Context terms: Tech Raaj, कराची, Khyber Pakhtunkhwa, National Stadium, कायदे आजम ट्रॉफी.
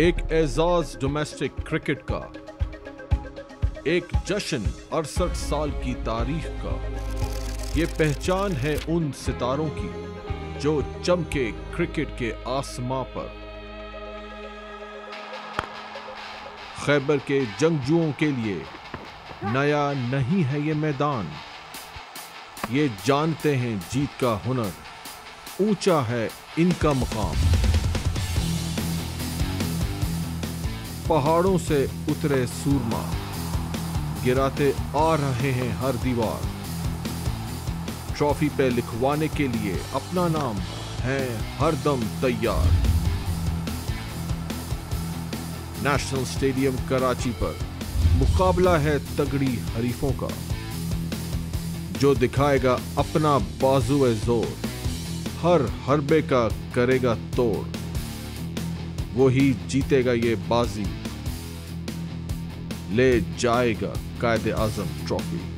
एक Ejaz domestic cricket का, एक जश्न 68 साल की तारीख का। ये पहचान है उन सितारों की जो चमके क्रिकेट के आसमां पर। खैबर के जंगजुओं के लिए नया नहीं है ये मैदान, ये जानते हैं जीत का हुनर, ऊंचा है इनका मुकाम। पहाड़ों से उतरे सूरमा गिराते आ रहे हैं हर दीवार। ट्रॉफी पे लिखवाने के लिए अपना नाम है हरदम तैयार। नेशनल स्टेडियम कराची पर मुकाबला है तगड़ी हरीफों का, जो दिखाएगा अपना बाजुए जोर, हर हरबे का करेगा तोड़, वही जीतेगा ये बाजी, ले जाएगा कायदे आजम ट्रॉफी।